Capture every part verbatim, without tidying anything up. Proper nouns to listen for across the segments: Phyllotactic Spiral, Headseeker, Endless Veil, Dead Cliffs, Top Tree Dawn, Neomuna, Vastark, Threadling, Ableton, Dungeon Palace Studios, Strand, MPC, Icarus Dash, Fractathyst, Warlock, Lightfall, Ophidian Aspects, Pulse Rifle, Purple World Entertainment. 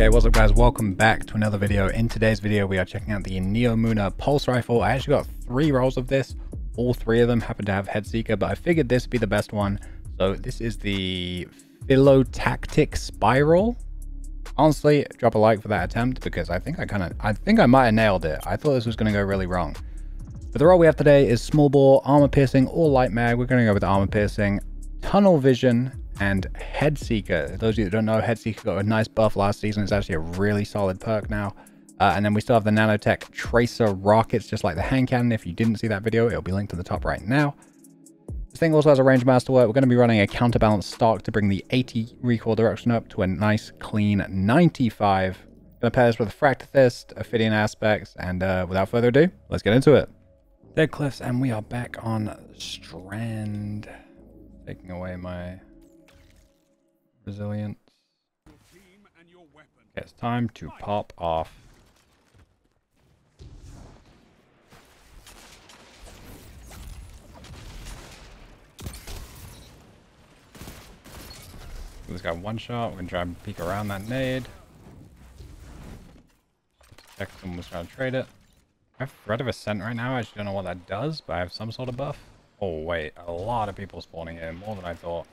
Okay, what's up guys, welcome back to another video. In today's video we are checking out the Neomuna pulse rifle. I actually got three rolls of this. All three of them happen to have Headseeker, but I figured this would be the best one. So this is the Phyllotactic Spiral. Honestly, drop a like for that attempt because I think I kind of I think I might have nailed it. I thought this was going to go really wrong. But the roll we have today is small bore, armor piercing, or light mag. We're going to go with armor piercing, tunnel vision, and Headseeker. Those of you that don't know, Headseeker got a nice buff last season. It's actually a really solid perk now. Uh, and then we still have the nanotech tracer rockets, just like the hand cannon. If you didn't see that video, it'll be linked to the top right now. This thing also has a range masterwork. We're going to be running a counterbalance stock to bring the eighty recoil direction up to a nice clean ninety-five. Going to pair this with Fractathyst, Ophidian Aspects, and uh, without further ado, let's get into it. Dead Cliffs, and we are back on Strand. Taking away my resilience. Okay, it's time to pop off. This guy one shot. We're gonna try and peek around that nade. Check them. We're trying to trade it. I have Thread of Ascent right now. I actually don't know what that does, but I have some sort of buff. Oh wait, a lot of people spawning here, more than I thought.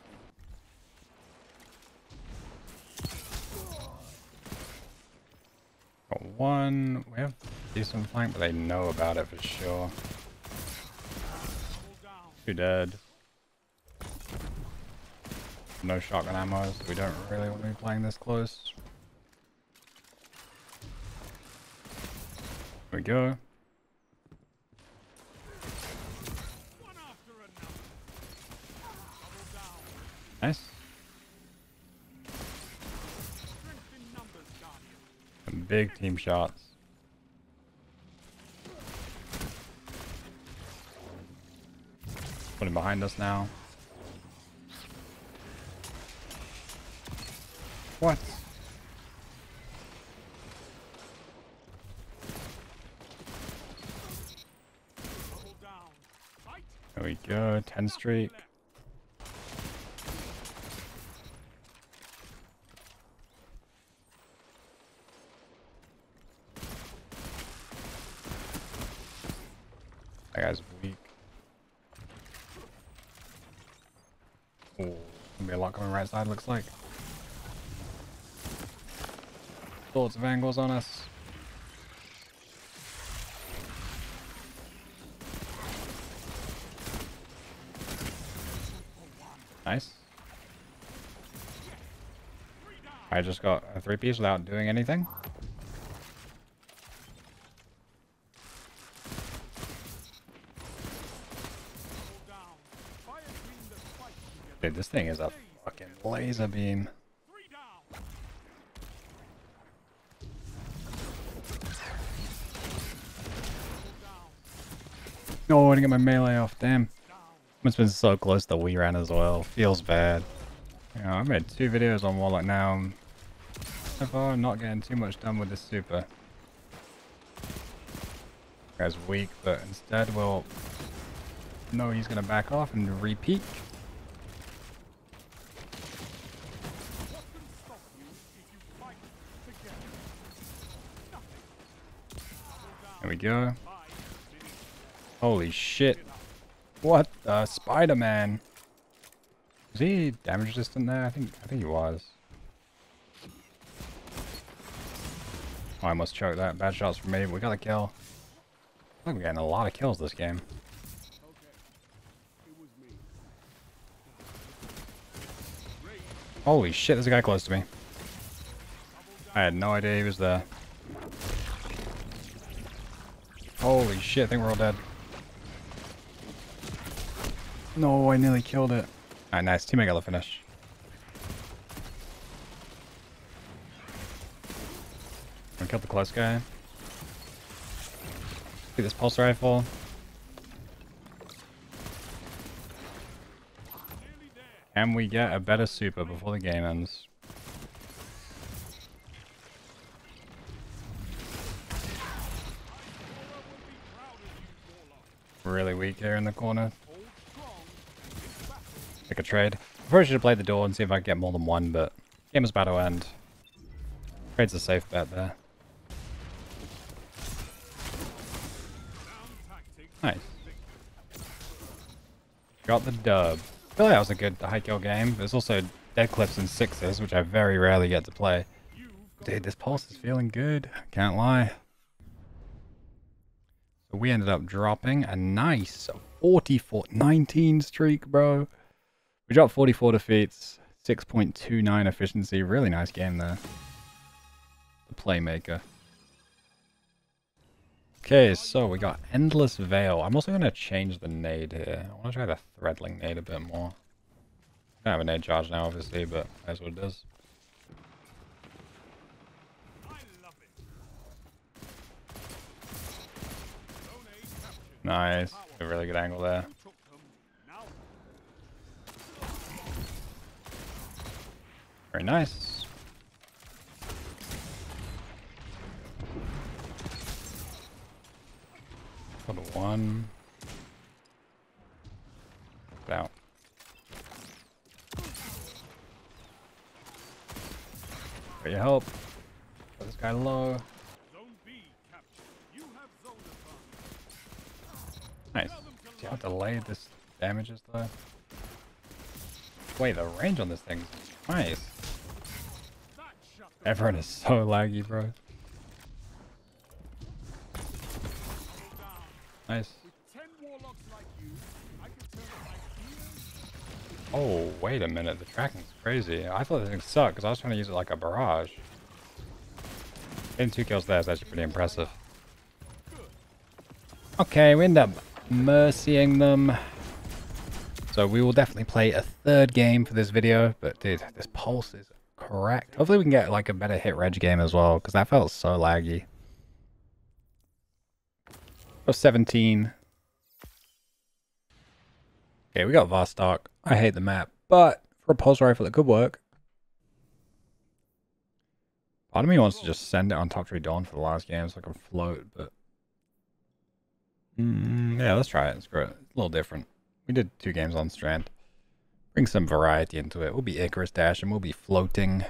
Got one. We have decent flank, but they know about it for sure. Two dead. No shotgun ammo, so we don't really want to be playing this close. There we go. Nice. Some big team shots. Put him behind us now. What? There we go, ten streak. That guy's weak. Oh, gonna be a lot coming right side, looks like. Lots of angles on us. Nice. I just got a three piece without doing anything. Dude, this thing is a fucking laser beam. No, I didn't get my melee off. Damn. Must have been so close that we ran as well. Feels bad. Yeah, I've made two videos on Warlock now. So far, I'm not getting too much done with this super. Guy's weak, but instead we'll know he's going to back off and re-peek. There we go. Holy shit. What the Spider-Man? Is he damage resistant there? I think I think he was. Oh, I must choke that. Bad shots from me, but we got a kill. I think we're getting a lot of kills this game. Holy shit, there's a guy close to me. I had no idea he was there. Holy shit, I think we're all dead. No, I nearly killed it. Alright, nice. Teammate got the finish. I killed the close guy. Get this pulse rifle. Can we get a better super before the game ends? Really weak here in the corner. Take a trade. I probably should have played the door and see if I could get more than one, but game is about to end. Trade's a safe bet there. Nice. Got the dub. I feel like that was a good high kill game. There's also Dead Cliffs and sixes, which I very rarely get to play. Dude, this pulse is feeling good. Can't lie. So we ended up dropping a nice forty-four nineteen streak, bro. We dropped forty-four defeats, six point two nine efficiency. Really nice game there. The Playmaker. Okay, so we got Endless Veil. I'm also going to change the nade here. I want to try the Threadling nade a bit more. I don't have a nade charge now, obviously, but that's what it does. Nice. A really good angle there. Very nice. Got a one. Get out. Got your help. Got this guy low. Nice. See how delayed this damage is though? Wait, the range on this thing is nice. Everyone is so laggy, bro. Nice. Oh, wait a minute. The tracking's crazy. I thought this thing sucked because I was trying to use it like a barrage. Getting two kills there is actually pretty impressive. Okay, we end up mercying them. So we will definitely play a third game for this video, but dude, this pulse is correct. Hopefully we can get like a better hit reg game as well, because that felt so laggy. Oh, seventeen. Okay, we got Vastark. I hate the map, but for a pulse rifle it could work. Part of me wants to just send it on Top Tree Dawn for the last game so I can float, but Mm, yeah, let's try it. Screw it. It's a little different. We did two games on Strand. Bring some variety into it. We'll be Icarus Dash and we'll be floating.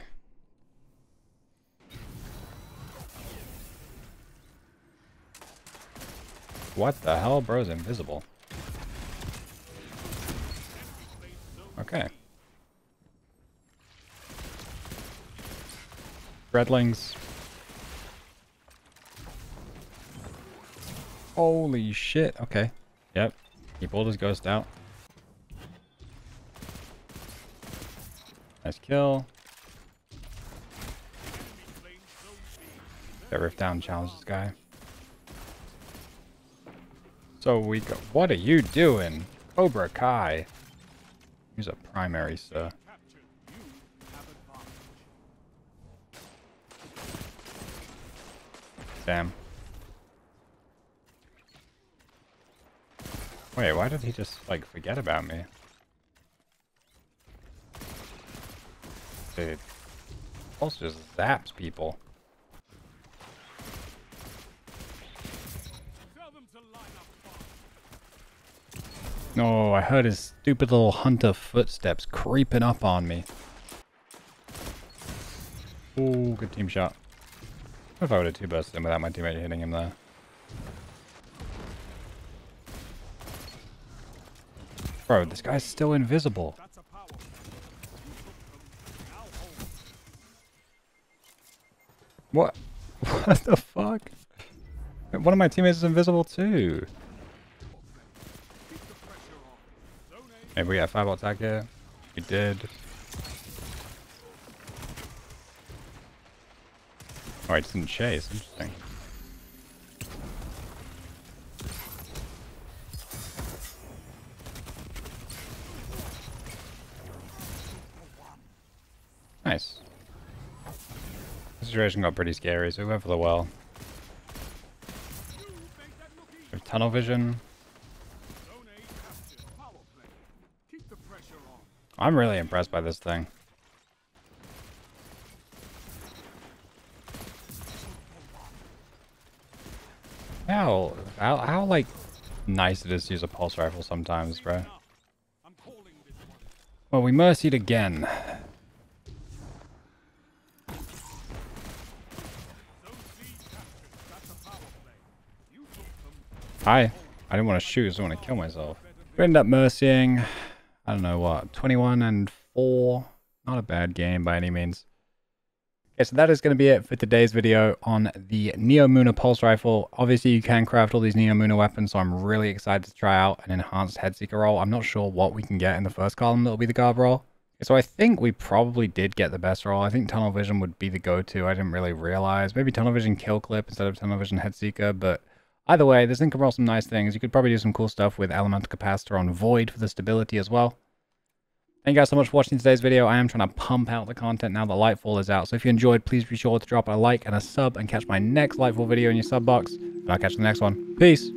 What the hell? Bro's invisible. Okay. Threadlings. Holy shit. Okay. Yep. He pulled his ghost out. Nice kill. That rift down challenge this guy. So we go. What are you doing? Cobra Kai. He's a primary, sir. Damn. Wait, why did he just, like, forget about me? Dude. Pulse just zaps people. No, oh, I heard his stupid little hunter footsteps creeping up on me. Ooh, good team shot. What if I would have two-bursted him without my teammate hitting him there? Bro, this guy's still invisible. What? What the fuck? One of my teammates is invisible too. Maybe we got a fireball attack here. We did. Oh, I just didn't chase. Interesting. Nice. The situation got pretty scary, so we went for the well. We have tunnel vision. I'm really impressed by this thing. How, how, how like nice it is to use a pulse rifle sometimes, bro. Well, we mercied again. Hi. I didn't want to shoot, so I want to kill myself. We end up mercying, I don't know what, twenty-one and four. Not a bad game by any means. Okay, so that is going to be it for today's video on the Neomuna Pulse Rifle. Obviously, you can craft all these Neomuna weapons, so I'm really excited to try out an enhanced Headseeker roll. I'm not sure what we can get in the first column that'll be the garb roll. Okay, so I think we probably did get the best roll. I think Tunnel Vision would be the go-to. I didn't really realize. Maybe Tunnel Vision Kill Clip instead of Tunnel Vision Headseeker, but either way, this thing can roll some nice things. You could probably do some cool stuff with Elemental Capacitor on Void for the stability as well. Thank you guys so much for watching today's video. I am trying to pump out the content now that Lightfall is out. So if you enjoyed, please be sure to drop a like and a sub and catch my next Lightfall video in your sub box. And I'll catch you in the next one. Peace.